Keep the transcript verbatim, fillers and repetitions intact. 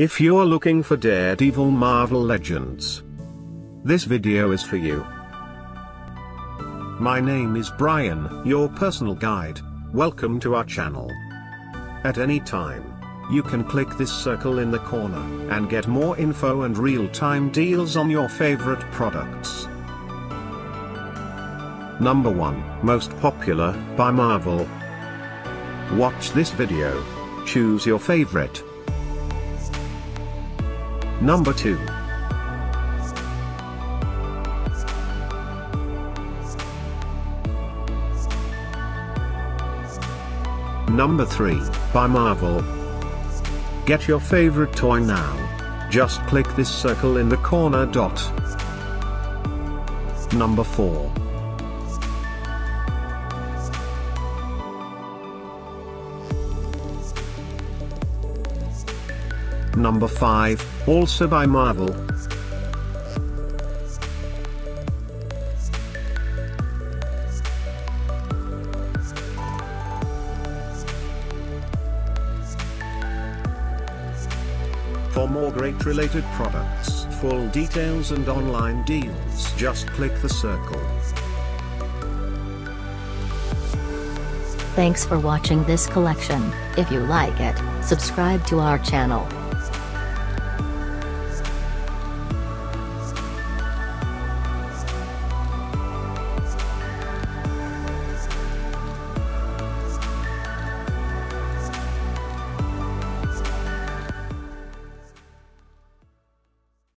If you're looking for Daredevil Marvel Legends, this video is for you. My name is Brian, your personal guide. Welcome to our channel. At any time, you can click this circle in the corner and get more info and real-time deals on your favorite products. Number one. Most popular, by Marvel. Watch this video. Choose your favorite. Number two. Number three. By Marvel. Get your favorite toy now. Just click this circle in the corner dot. Number four. Number five, also by Marvel. For more great related products, full details and online deals, just click the circle. Thanks for watching this collection. If you like it, subscribe to our channel.